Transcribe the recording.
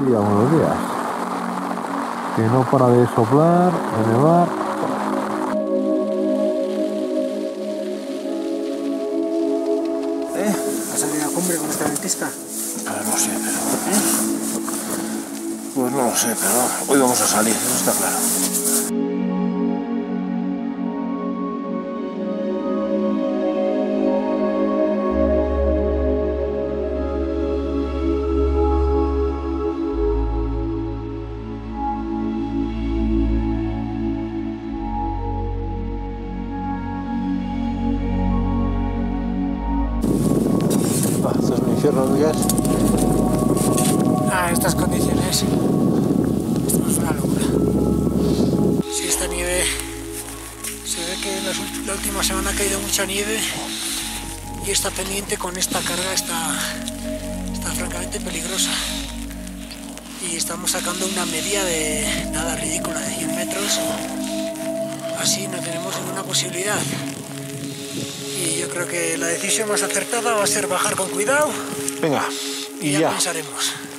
días, buenos días. Que no para de soplar, de nevar. ¿Has salido a cumbre con esta ventisca? Pues no sé, pero... Pues no lo sé, pero hoy vamos a salir, eso está claro. A estas condiciones, esto es una locura. Si esta nieve, se ve que la última semana ha caído mucha nieve y esta pendiente con esta carga está francamente peligrosa. Y estamos sacando una media de nada ridícula de 100 metros, así no tenemos ninguna posibilidad. Y yo creo que la decisión más acertada va a ser bajar con cuidado. Venga, y ya pensaremos.